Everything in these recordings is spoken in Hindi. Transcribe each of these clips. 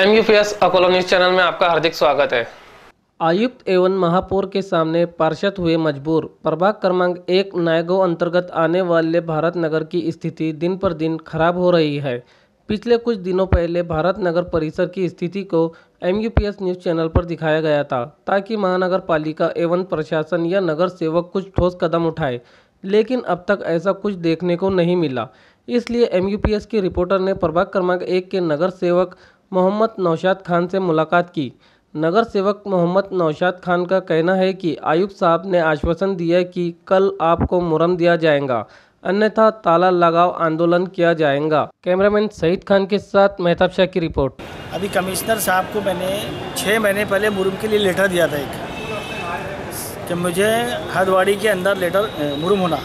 एमयूपीएस अकोला न्यूज चैनल में आपका हार्दिक स्वागत है। आयुक्त एवं महापौर के सामने पार्षद हुए मजबूर। प्रभाग क्रमांक 1 नायगांव अंतर्गत आने वाले भारत नगर की स्थिति दिन पर दिन खराब हो रही है। पिछले कुछ दिनों पहले भारत नगर परिसर की स्थिति को एमयूपीएस न्यूज़ चैनल पर दिखाया गया था ताकि महानगर पालिका एवं प्रशासन या नगर सेवक कुछ ठोस कदम उठाए, लेकिन अब तक ऐसा कुछ देखने को नहीं मिला। इसलिए एमयूपीएस के रिपोर्टर ने प्रभाग क्रमांक 1 के नगर सेवक मोहम्मद नौशाद खान से मुलाकात की। नगर सेवक मोहम्मद नौशाद खान का कहना है कि आयुक्त साहब ने आश्वासन दिया कि कल आपको मुहर्रम दिया जाएगा, अन्यथा ताला लगाओ आंदोलन किया जाएगा। कैमरामैन शहीद खान के साथ मेहताब शाह की रिपोर्ट। अभी कमिश्नर साहब को मैंने 6 महीने पहले मुहर्रम के लिए लेटर दिया था एक, कि मुझे हरवाड़ी के अंदर लेटर मुहर्रम होना,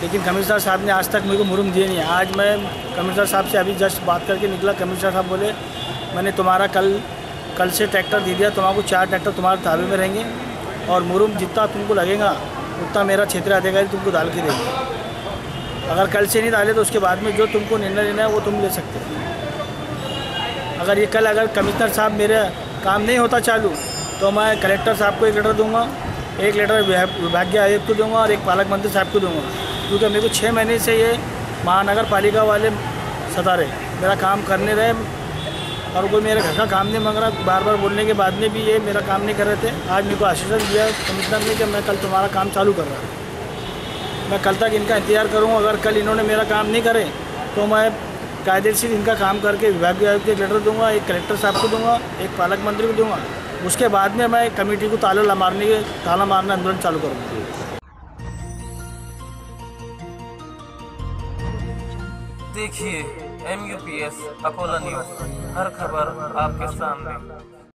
लेकिन कमिश्नर साहब ने आज तक मुझे मुहर्रम दिए नहीं। आज मैं कमिश्नर साहब से अभी जस्ट बात करके निकला। कमिश्नर साहब बोले मैंने तुम्हारा कल से ट्रैक्टर दे दिया, तुम्हारा 4 ट्रैक्टर तुम्हारे ताबे में रहेंगे और मुहर्रम जितना तुमको लगेगा उतना मेरा क्षेत्र अधिकारी तुमको डाल के देंगे। अगर कल से नहीं डाले तो उसके बाद में जो तुमको निर्णय लेना है वो तुम ले सकते हो। अगर ये कल अगर कमिश्नर साहब मेरा काम नहीं होता चालू तो मैं कलेक्टर साहब को एक लेटर दूंगा, एक लेटर विभागीय आयुक्त को दूंगा और एक पालक मंत्री साहब को दूंगा, क्योंकि मेरे को 6 महीने से ये महानगर पालिका वाले सता रहे, मेरा काम करने रहे और कोई मेरे घर का काम नहीं मांग रहा। बार बार बोलने के बाद में भी ये मेरा काम नहीं कर रहे थे। आज मेरे को आश्वासन दिया कमिश्नर ने कि मैं कल तुम्हारा काम चालू कर रहा हूँ। मैं कल तक इनका इंतजार करूँगा। अगर कल इन्होंने मेरा काम नहीं करे तो मैं कायदे से इनका काम करके विभागीय आयुक्त को एक लेटर दूँगा, एक कलेक्टर साहब को दूँगा, एक पालक मंत्री को दूँगा। उसके बाद में मैं कमेटी को ताला मारने आंदोलन चालू करूँगा। देखिए एमयूपीएस अकोला न्यूज़, हर खबर आपके सामने।